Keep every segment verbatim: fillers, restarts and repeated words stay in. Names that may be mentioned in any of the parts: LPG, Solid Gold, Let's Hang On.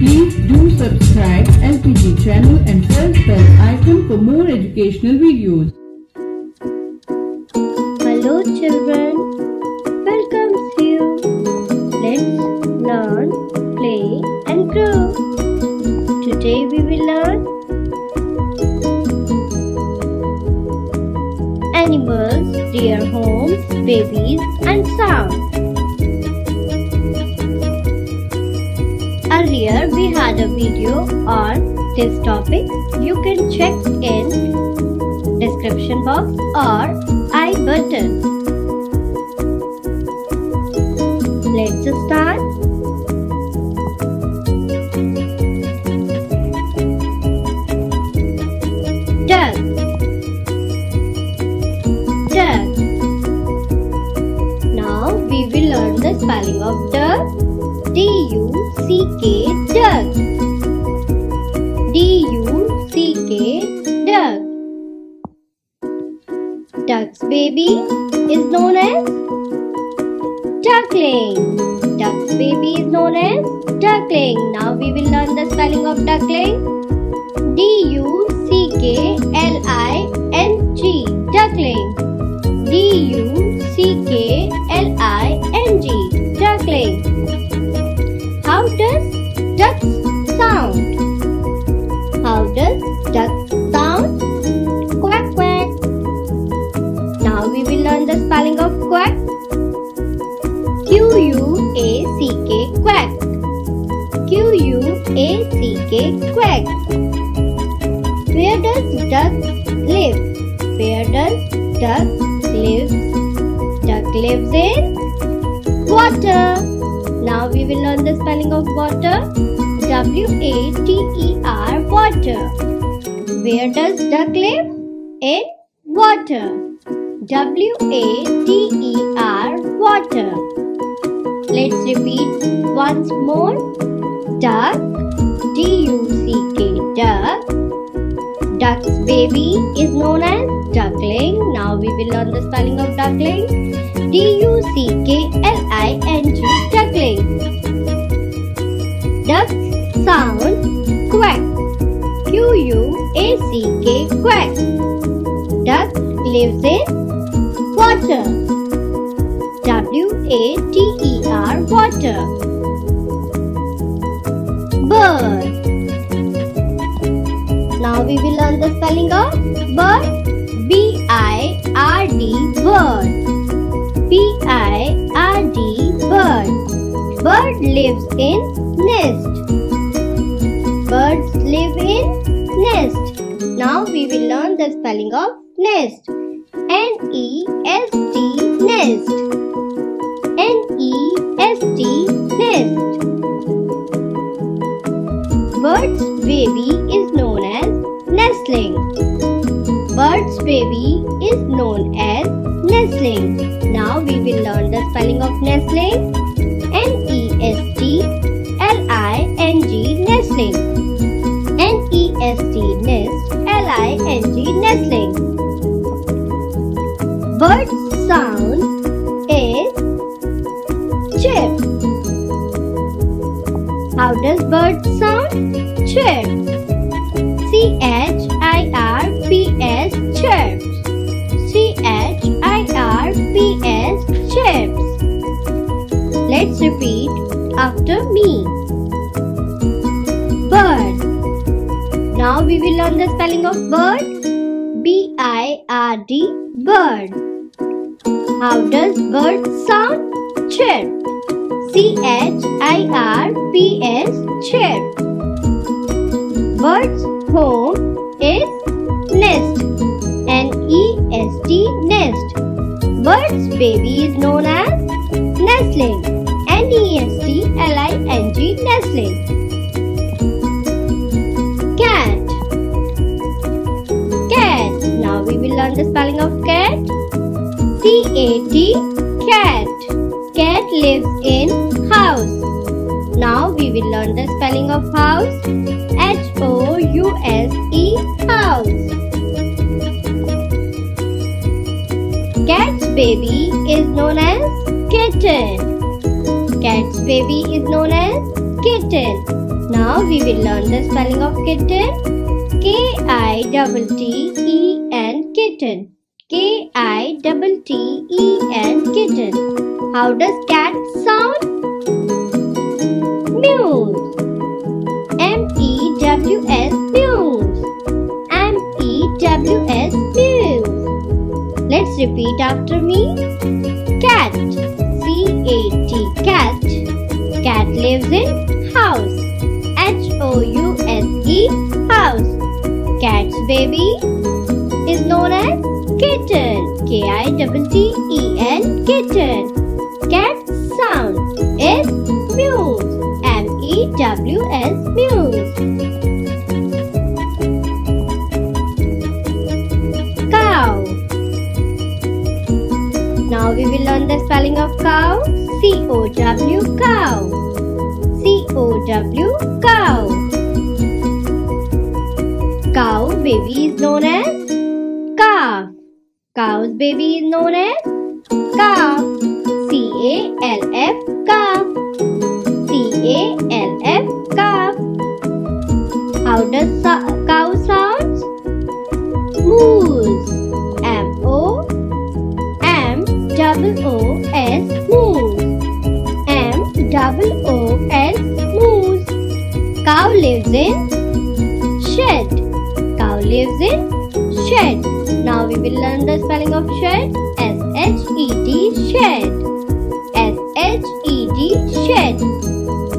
Please do subscribe L P G channel and press bell icon for more educational videos. Hello children, welcome to you. Let's learn, play and grow. Today we will learn animals, their homes, babies and sounds. Earlier we had a video on this topic. You can check in description box or I button. Let's start. Duck, duck. Now we will learn the spelling of duck. D U C K, duck. D U C K, duck. Duck's baby is known as duckling. Duck's baby is known as duckling. Now we will learn the spelling of duckling. D U C K L I N G, duckling. D U C K L I N G, duckling. How does duck sound? How does duck sound? Quack, quack. Now we will learn the spelling of quack. Q U A C K, quack. Q U A C K, quack. Where does duck live? Where does duck live? Duck lives in water. Now we will learn the spelling of water. W A T E R, water. Where does duck live? In water. W A T E R, water. Let's repeat once more. Duck, D U C K, duck. Duck's baby is known as duckling. Now we will learn the spelling of duckling. D U C K L I N G, duckling. Duck's sound, quack. Q U A C K, quack. Duck lives in water. W A T E R, water. Bird. Now we will learn the spelling of bird. B I R D, bird. B I R D, bird. Bird lives in nest. Birds live in nest. Now we will learn the spelling of nest. N E S T, nest. N E S T, nest. Bird's baby is known as nestling. Bird's baby is known as nestling. Now we will learn the spelling of nestling. N E S T L I N G, nestling. N E S T, nest. L I N G, nestling. Bird's sound is chirp. How does bird sound? Chirp. C H I R P S, chirp. C H I R P S, chirps. Let's repeat after me. Bird. Now we will learn the spelling of bird. B I R D, bird. How does bird sound? Chirp. C H I R P S, chirp. Bird's home is nest. N E S T, nest. Bird's baby is known as nestling. N E S T L I N G, nestling. Cat. Cat. Now we will learn the spelling of cat. C A T, cat. Cat lives in house. Now we will learn the spelling of house. H O U S E, house. Cat's baby is known as kitten. baby is known as kitten. Now we will learn the spelling of kitten. K I T T E N, kitten. K I T T E N, kitten. How does cat sound? Mews. M E W S, mews. M E W S, mews. Let's repeat after me. Cat, C A T, cat. Cat lives in house, H O U S E, house. Cat's baby is known as kitten, K I T T E N, kitten. Cat's sound is mews, M E W S, mews. Cow. Now we will learn the spelling of cow. C O W, cow. C O W, cow. Cow baby is known as calf. Cow's baby is known as calf. C A L F, calf. C A L F, calf. How does so cow sounds? Moos. M O O M O O S, moos. M O O S, moos. Cow lives in shed. Cow lives in shed. Now we will learn the spelling of shed. S H E D, shed. S H E D, shed.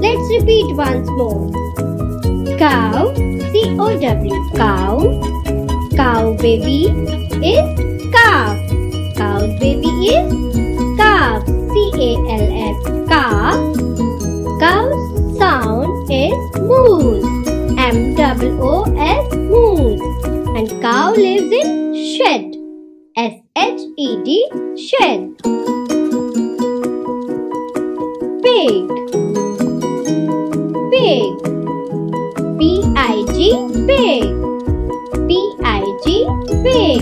Let's repeat once more. Cow, C O W, cow. Cow baby is calf. Cow's baby is calf. C A L F, calf. Cow's sound is moos. M O O S, moos. And cow lives in shed. S H E D, shed. Pig. Pig. P I G, pig. P I G, pig.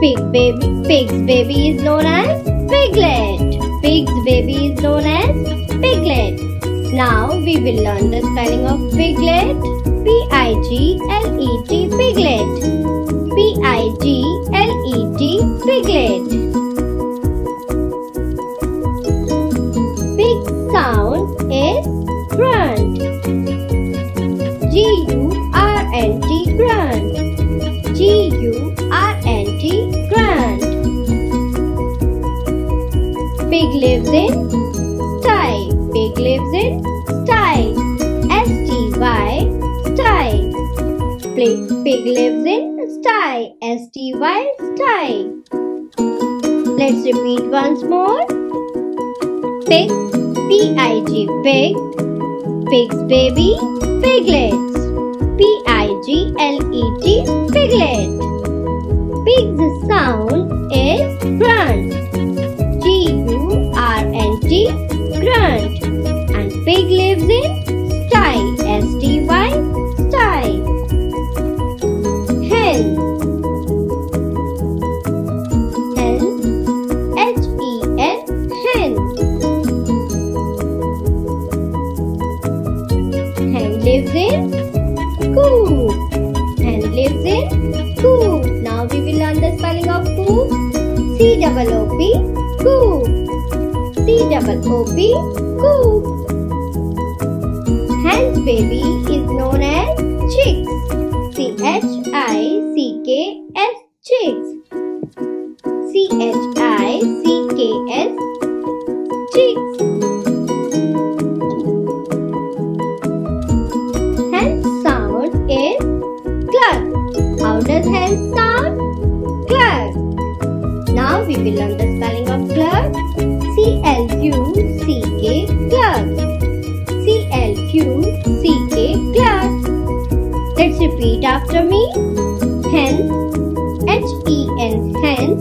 Pig baby, pig's baby is known as piglet. Pig's baby is known as piglet. Now we will learn the spelling of piglet. P I G L E T, piglet. P I G L E T, piglet. Pig sound is grunt. G U R N T, grunt. G U R N T, grunt. Pig lives in sty. Pig lives in sty. S T Y, sty. Pig, pig lives in sty. S T Y, sty. Let's repeat once more. Pig, P I G, pig. Pig's baby, piglets. P I G L E T, piglet. Pig's sound is grunt. G U R N T, grunt. And pig lives in sty. S T Y, sty. Hen. Hen. H E N, hen. Hen lives in coop. Hen lives in coop. Now we will learn the spelling of coop. C O O P, coop. C O O P, coop. Hen's baby is known as chicks. C H I C K S, chicks. C H I C K S, chicks. Hen's sound is cluck. How does hen sound? Cluck. Now we will learn the spelling of cluck. C L U C K, cluck. C L U C K, cluck. Let's repeat after me. Hen. H E N, hen.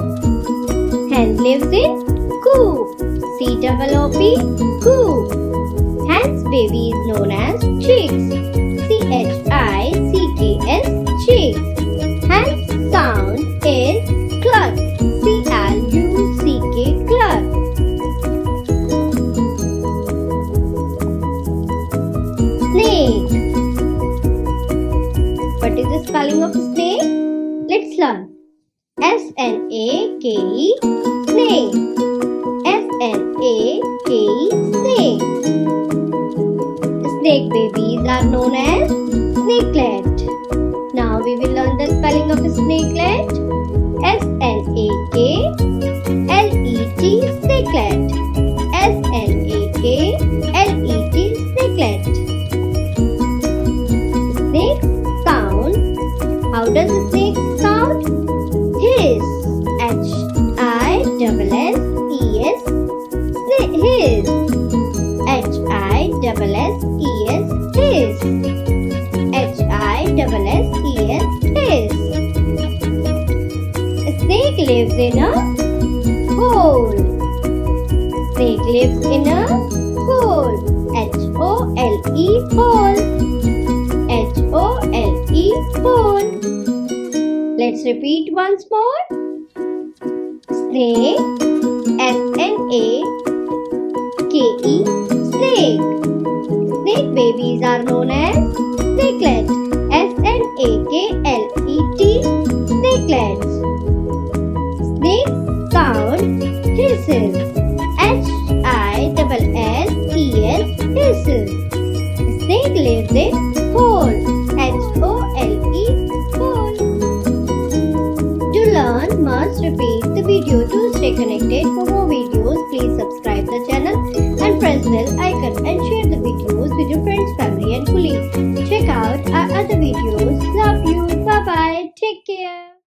Hen lives in coop. C O O P, coop. Hen's baby is known as chicks. C H I C K S, chicks. Hen's sound is cluck. C L U C K, cluck. K snake, S N A K snake. Snake babies are known as snakelet. Now we will learn the spelling of snakelet. S N A K L E T snakelet. S N A K L E T snakelet. Snake sound. How does a snake sound? Hiss. H I S S E S. Hiss. H I S S E S. Hiss. H I S S E S. Hiss. A snake lives in a hole. Snake lives in a hole. H O L E. Hole. H O L E. Hole. Let's repeat once more. Snake, S N A K E, snake. Snake babies are known as snakelets. S N A K L E T, snakelets. Snake sound, hisses. H I S S E S, hisses. Snake lives in hole. H O L E, hole. To learn, must repeat the video. To stay connected for more videos, please subscribe the channel and press bell icon and share the videos with your friends, family and colleagues. Check out our other videos. Love you.